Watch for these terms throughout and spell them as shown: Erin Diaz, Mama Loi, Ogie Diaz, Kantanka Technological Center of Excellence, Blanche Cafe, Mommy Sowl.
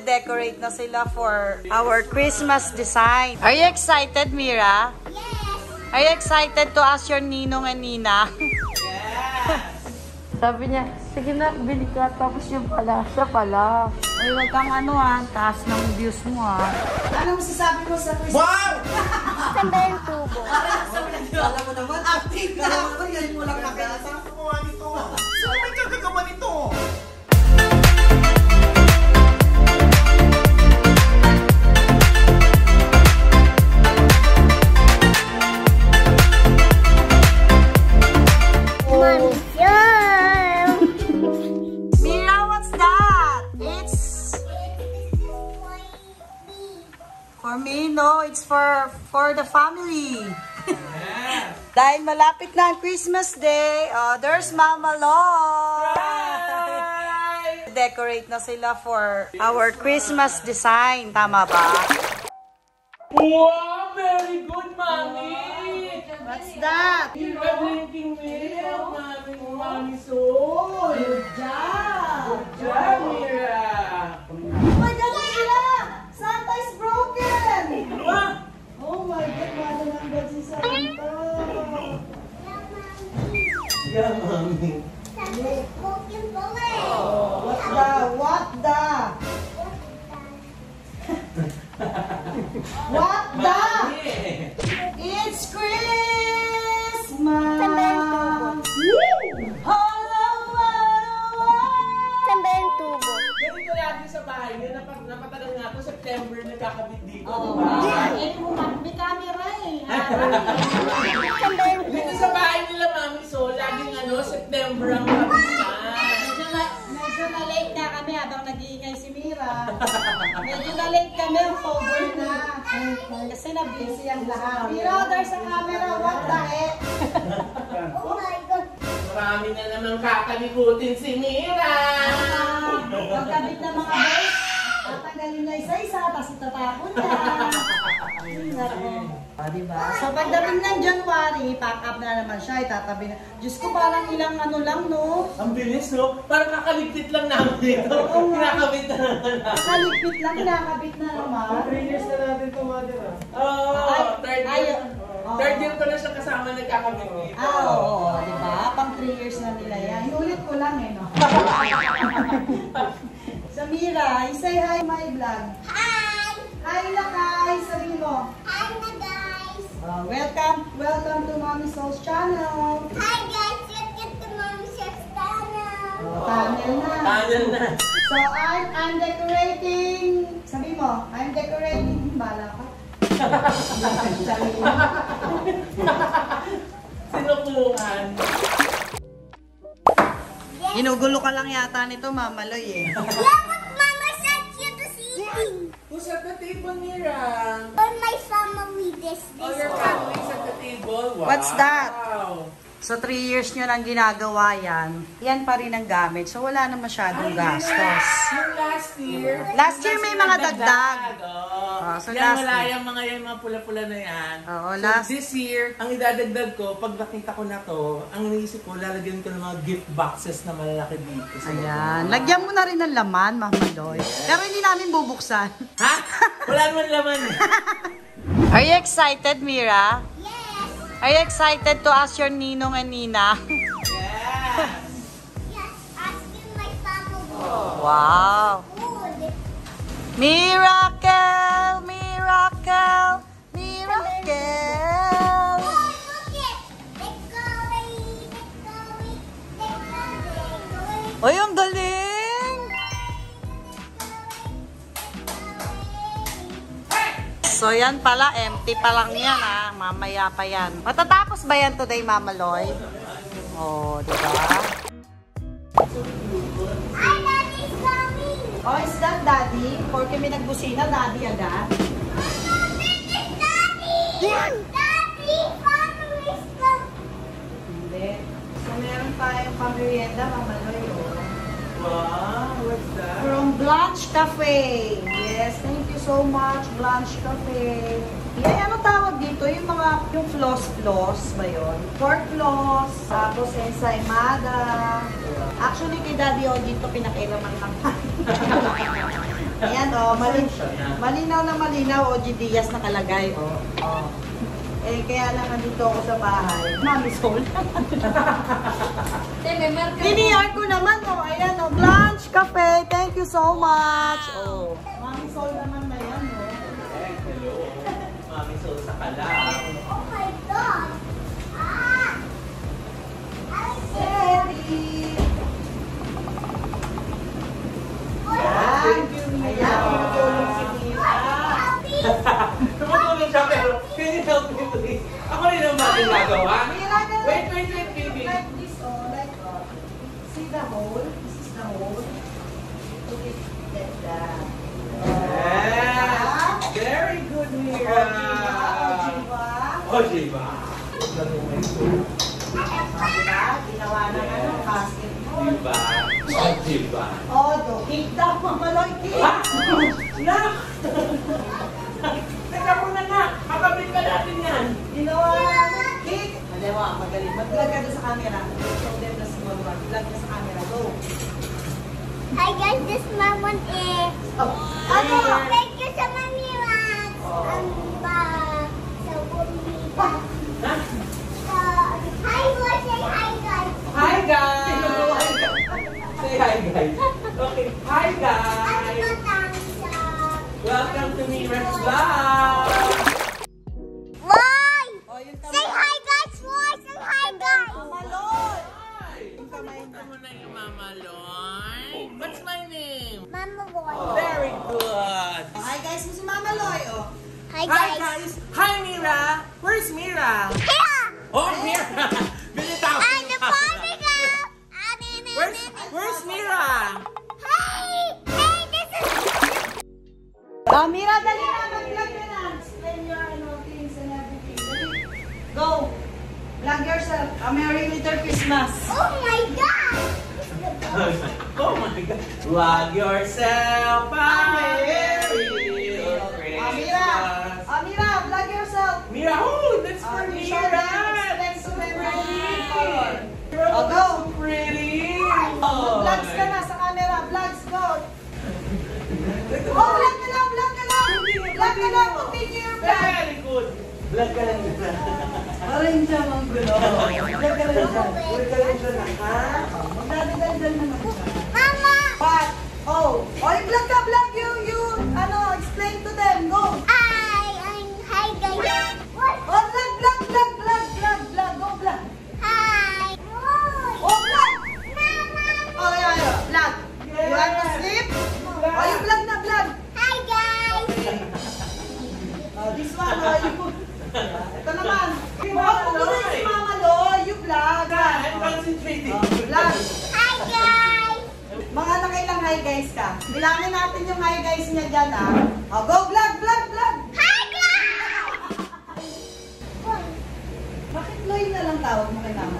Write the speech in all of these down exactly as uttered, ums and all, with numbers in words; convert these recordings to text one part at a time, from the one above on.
Decorate na sila for our Christmas design. Are you excited, Mira? Yes! Are you excited to ask your ninong and nina? Yes! Sabi niya, sige na, bili ka. Tapos yung pala, siya pala. Ay, wag kang ano ah, taas ng views mo ah. Anong masasabi mo sa Christmas? Wow! Samba yung tubo. Alam mo naman, active na ako. Yan mo lang nakita. Saan ko kuha nito? Saan may kagagawa nito? For me, no, it's for for the family. Yeah. Dahil malapit na ang Christmas Day, oh, there's Mama Lol. Right. Decorate na sila for our Christmas design. Tama ba? Wow, very good, Mommy! Wow. What's that? You're making me help, Mommy. Mommy Sowl. Good job. Good job, Mira. Yeah, Mommy. Somebody's broken bullet. Oh, what the? What the? What the? It's Christmas. Hello, Somebody's tubo. Ganito lagi sa bahay. Napatagal nga po, September nagkakabit dito. Oh, wow. Ay, may camera eh. Dito sa bahay nila, Mommy. September ang kapitan. Medyo, medyo na-late na kami habang nag-iingay si Mira. Medyo na-late kami, over na. Kasi na-busy ang lahat. Mira, there's a camera. What the heck? Oh my God. Marami na naman kakalikutin si Mira. Magkabit na mga boys. Tatanggalin na isa-isa, tapos itatapon na. Oh, diba? So pagdating ng January, pack up na naman siya, itatabi na. Diyos ko, parang ilang ano lang, no? Ang bilis, no? Parang nakaligpit lang namin dito. Oo nga. Nakabit na naman. Nakaligpit lang, nakabit na naman. Three years na natin ito, mother. Oo, third year. Third year ko na siya kasama nagkakabit dito. Oo, diba? Pang three years na nila yan. Inulit ko lang, eh, no? Samira, say hi my vlog. Hi! Hi na kay, sabi mo. Hi na guys. Uh, welcome, welcome to Mommy Soul's channel. Hi guys, welcome to Mommy Soul's channel. Oh, channel na. Channel na. So I'm I'm decorating. Sabi mo, I'm decorating. Bala ka. Sinukuhan. Yes. Inugulo ka lang yata nito, Mama Loy eh. Yeah, but Mama sent you to see me. Who's at the table, Mira? All my family this day. All your family's at the table? Wow. What's that? So, three years nyo nang ginagawa yan. Yan pa rin ang gamit. So, wala na masyadong gastos. Yung last year. Last year may mga dagdag. Oh, so yan, wala yung mga yung mga pula-pula na yan. Oo, so last... this year, ang idadagdag ko, pag nakita ko na to, ang naisip ko, lalagyan ko ng mga gift boxes na malalaki dito. So, ayan. Mga... lagyan mo na rin ng laman, Mama Loy. Yes. Pero hindi namin bubuksan. Ha? Wala naman laman. Are you excited, Mira? Yes! Are you excited to ask your ninong and nina? Yes! Yes, asking my family. Oh. Wow! Good. Miracle! Miracle! Miracle! Oh, look it! Decorate! Decorate! Decorate! Ay, ang galing! So, yan pala. Empty pa lang yan, ha? Mamaya pa yan. Matatapos ba yan today, Mama Loy? Oh, diba? Ay, Daddy's coming! Oh, is that Daddy? Porque may nagbusina, Daddy agad. Daddy! Daddy! Family is coming! Hindi. So, meron tayong pamerienda, Mama Loy. Wow! What's that? From Blanche Cafe. Yes, thank you so much, Blanche Cafe. Yan, ano tawag dito? Yung mga, yung floss-floss ba yun? Pork floss, tapos ensaymada. Actually, kay Daddy Ogie ito pinakailaman lang. Ayan, oh, malin malinaw na malinaw, Ogie Diaz nakalagay, oh. Oh. Eh, kaya lang nandito ako sa bahay. Mommy Sowl. Piniar ko naman, oh. Ayan, oh, Blanche Cafe. Thank you so much. Wow. Oh. Mommy Sowl naman na yan, oh. Hey, hello. Mommy Sowl sa kalang. Oh my God. Ah! I'm scary. Wait, wait, wait, baby. Like this, oh, like oh. See the hole? This is the hole. Okay, like that. Yeah. Very good, Mira. Ojiba, Ojiba. Ojiba. Ginawa ng ano, basketball. Diba? Ojiba. Oh, do. Kita mo malaki. Ha? Nak! Teka po na nak. Makabit ka natin yan. Ginawa na. Dalawa, magaling. Mag-vlog ka sa camera. Show them the small one. Vlog ka sa camera. Go! Hi guys, this mom one is... Oh! Ano? Thank you sa Mommy Wax! Ang ba... Sa Bumita. Ha? So... Hi guys! Say hi guys! Hi guys! Say hi guys! Okay. Hi guys! Welcome to Mira's Vlog! What's my name? Mama Loy. Oh, very good. Hi guys, this is Mama Loy. Oh. Hi guys. Hi guys. Hi Mira. Where's Mira? Here. Oh, Mira. I'm the party girl. Where's, where's Mira? Hi. Hey, this is... Oh, Mira, dali na. Mag-vlog na na. Explain your things and everything. Go. Vlog yourself. A Merry Little Christmas. Oh my God. Oh my God! Love yourself, Mary. Amira, Amira, love yourself. Mira, oh, that's for Mira. That's so pretty. Oh, go. Pretty. Oh, vlogs ka na sa camera. Vlogs go. Oh, vlog ka lang, vlog ka lang, vlog ka lang. Continue your vlog. Very good. Vlog ka lang. Aling jamang gulo. Vlog ka lang. Vlog ka lang, ha? Mama! What? Oh! Oh, vlog ka, vlog! You, you, ano, explain to them, go! Hi! I'm, hi guys! What? Oh, vlog, vlog, vlog, vlog, vlog, vlog, go vlog! Hi! Oh, vlog! Mama! Oh, yeah, yeah, vlog! Yes. You want to sleep? Vlog. Oh, you vlog na, vlog! Hi guys! Oh, this one, oh, you put... Ito naman! Oh, puto na si Mama Lo, you vlog! I'm concentrating! Oh, vlog! Mga nakailang hi guys ka. Bilangin natin yung hi guys niya dyan, ah. Oh, go vlog, vlog, vlog! Hi guys! Bakit Loy na lang tawag mo kay Mama?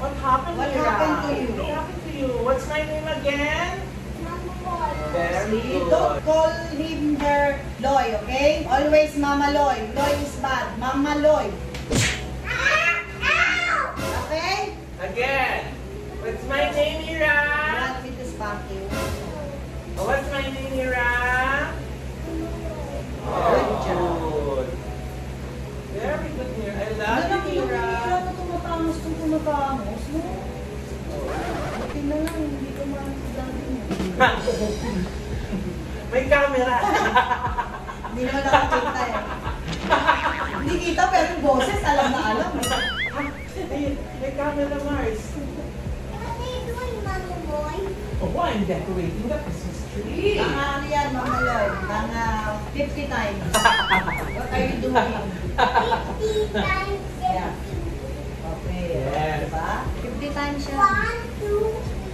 What happened to you? What happened to you? What happened to you? What's my name again? Mama Loy. Very good. Don't call him her Loy, okay? Always Mama Loy. Loy is bad. Mama Loy. Okay? Again. What's my name, Ira? Not with the spanking. Oh, what's my name, Ira? Oh, good job. Very good, Ira. I love you, Ira. Hindi ko matamos kung tumatamos, no? Hindi na lang, hindi ko matamos. May camera. Hindi na lang kita, eh. Hindi kita, pero yung boses, alam na alam. May camera, Mars. Oh, I'm decorating the Christmas tree. Mga yan, Mama Loy. Mga fifty times. What are you doing? fifty times. Yeah. Okay. Yes. Diba? fifty times yan. one, two,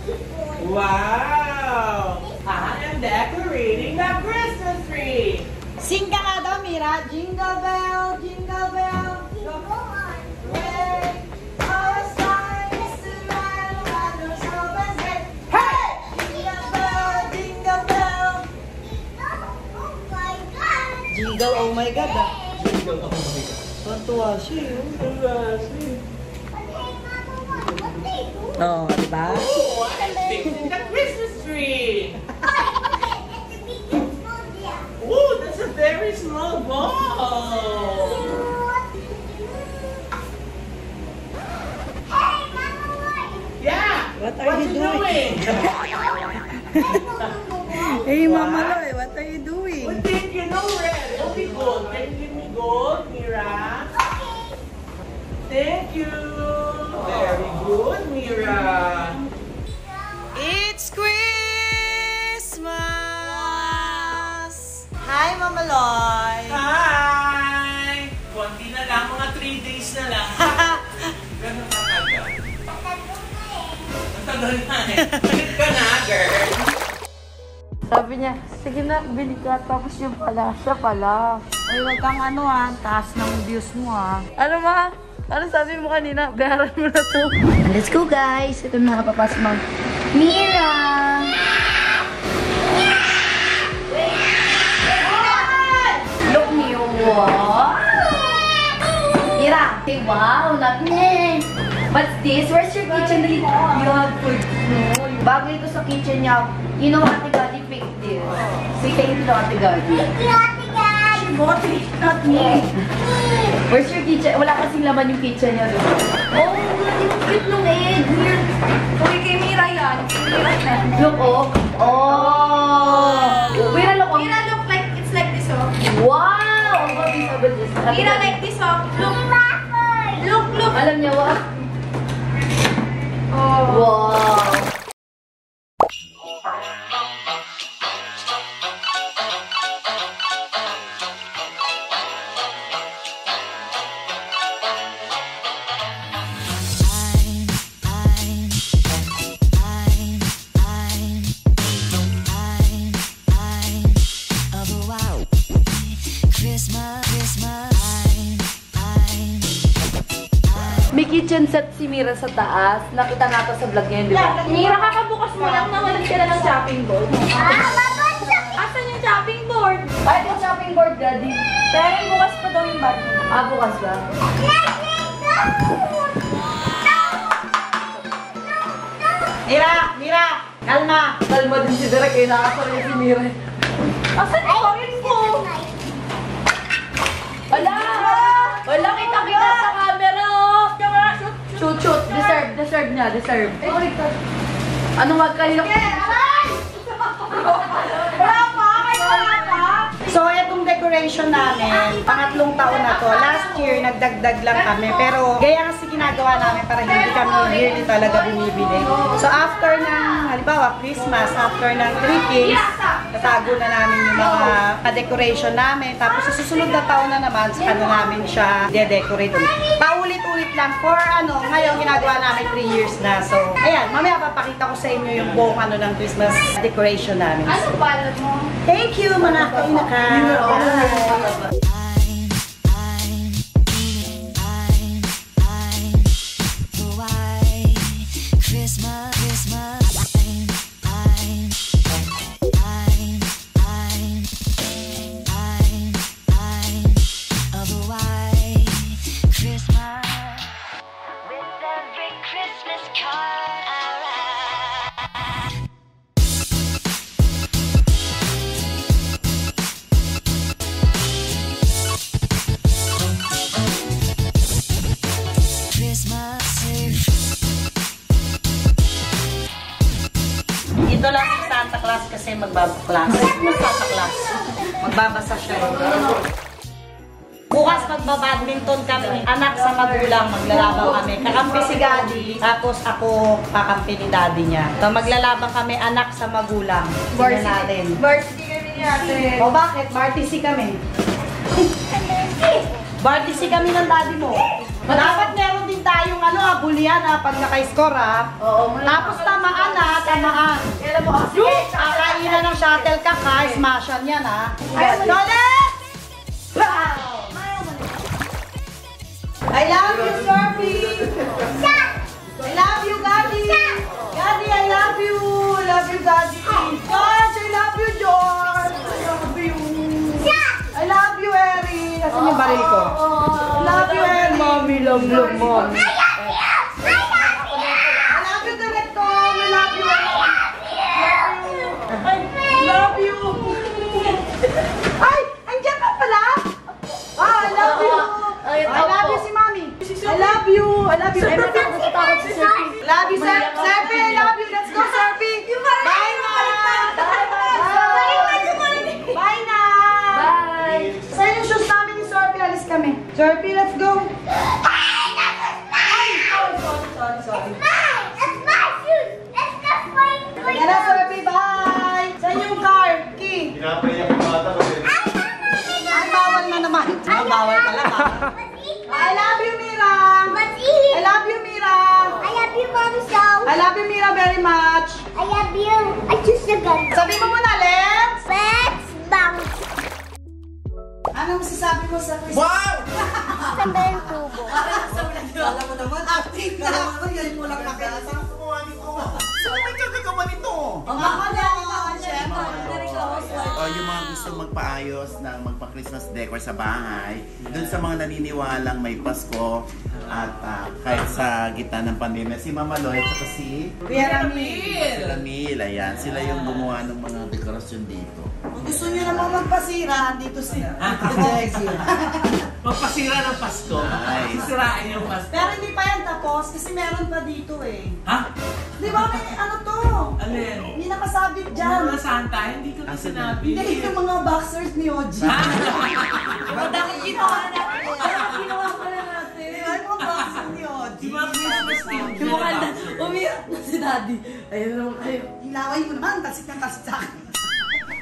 three, four. Wow! I am decorating the Christmas tree. Sing ka nga daw, Mira. Jingle bell, jingle bell. Jingle on. Yay! Jingle, oh my God, ah. Jingle, oh my God. Pantuwa siya yun. Pantuwa siya. Oh, diba? Oh, I'm fixing the Christmas tree. small ball. Yeah. What are what you, you doing? doing? Hey, Mama Loy, what are you doing? Well, take you know red. It'll be gold. Can you give me gold, Mira? Okay. Thank you. Very good, Mira. It's Christmas! Hi, Mama Loy! Hi! Konti na lang, mga three days na lang. Ganun na tagal. Matagal na eh. Balik ka na, girl. Sabi niya, sige na, bili ka. Tapos yung pala, siya pala. Ay, huwag kang ano ah, taas ng views mo ah. Ano ma? Ano sabi mo kanina? Bayaran mo na to. Let's go guys! Ito na kapapasok mo. Mira! Look me wow! Mira! Say wow! Not me! What's this? Where's your kitchen? You have food. Bago ito sa kitchen niya. You know Ate Gadi picked this. So you can eat Ate Gadi. Thank you Ate Gadi! She bought it, not me! Where's your kitchen? Wala kasing laman yung kitchen niya. Oh! Ang cute nung egg! Uy, kay Mira yan. Look, oh. Oh. Mira, look, oh. Mira, look, like, it's like this, oh. Wow! Ang gabisa ba this? Mira, like this, oh. Look. Look, look. Alam niya, what? Oh. Wow. Kitchen set si Mira sa taas. Nakita nga to sa vlog niya yun, di ba? Mira, kakabukas mo lang nawalan ka na ng chopping board. Ah, asan yung chopping board? Ay, yung chopping board, Daddy. Pero yung bukas pa daw yung bag. Ah, bukas ba? Mira, Mira! Kalma! Kalma din si Derek eh. Nakasari si Mira. Asan yung board ko? Wala! Wala kita-kita sa camera! Shoot, shoot. Deserve, deserve niya. Deserve. Eh, ano wag kayo? Wala pa! May wala pa! So, itong decoration namin, pangatlong taon na to. Last year, nagdagdag lang kami. Pero, gaya kasi ginagawa namin para hindi kami yearly talaga bumibili. So, after ng, halimbawa, Christmas, after ng three K's, natago na namin yung mga decoration namin. Tapos, sa susunod na taon na naman, sa ano namin siya de-decorate. Paulit-ulit lang for ano, ngayon ginagawa namin three years na. So, ayan, mamaya papakita ko sa inyo yung buong ano ng Christmas decoration namin. Ano palad mo? Thank you, mga kainaka. Bye! Ito lang si Santa Claus kasi magbabaklas. Santa Claus. Magbabasa siya. Bukas magbabadminton kami. Anak sa magulang, maglalaban kami. Kakampi si Daddy. Tapos ako kakampi ni Daddy niya. So maglalaban kami anak sa magulang. Varsity natin. Varsity kami natin. O bakit? Varsity kami. Varsity kami ng Daddy mo. Dapat meron din tayong ano, abulian ha, pag naka-score ha. Oo, tapos tamaan ha, tamaan. Kailan mo kasi? Kakainan ng shuttle ka ka, smashan yan ha. Let's go next! Wow! I love you, Sharpie! I love you, Gadi! Gadi, I love you! I love you, Gadi! George, I love you, George! I love you! I love you, Eri! Nasaan yung baril ko? I love you, Eri! Mommy, love, love, Mommy! I love you! I love you! I love you, Director! I love you! I love you! I love you! Ay! Andiyan ka pala! Sharpie, let's go. Sorry, sorry. It's mine! It's my shoes! Let's go play with them! Let's go, Sharpie! Bye! Saan yung car? Key! Pinapaya yung bata ko eh. Ay, mama! Ay, bawal na naman! Ay, bawal pala ka. I love you, Mira! What's eating? I love you, Mira! I love you, Mommy Sowl! I love you, Mira, very much! I love you! I choose the gun! Sabi mo muna, let's... Let's bounce! Anong sasabi mo sa... Wow! Sabi yung tubo. Alam mo naman, active na ako. Yan mo lang nakita. Saan ko kuha nito? Saan mo yung nagawa nito? Ako na ako, chef. Yung mga gusto magpaayos ng magpa-Christmas decor sa bahay, dun sa mga naniniwalang may Pasko at kahit sa gitna ng pandemya, si Mama Loy at si Kuya Ramil. Ramil, ayan. Sila yung gumawa ng mga dekorasyon dito. Kung gusto nyo namang magpasira, dito siya. Magpasira ng Pasko. Sisirain yung Pasko. Pero hindi pa yan tapos kasi meron pa dito eh. Ha? Di ba may ano to? Alin? Hindi nakasabit dyan. Mga santa, hindi ko na sinabi. Hindi yung mga boxers ni Ogie. Ha? Bakit ginawa natin? Bakit ginawa ko na natin? Di ba yung mga boxers ni Ogie? Di ba yung mga umiyak na si Daddy. Ayun lang kayo. Hilaway mo naman, tasik na tasik sa akin.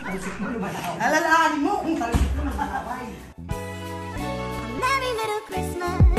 Talusik mo naman ako. Alalahanin mo kung talusik mo naman ako. Merry little Christmas.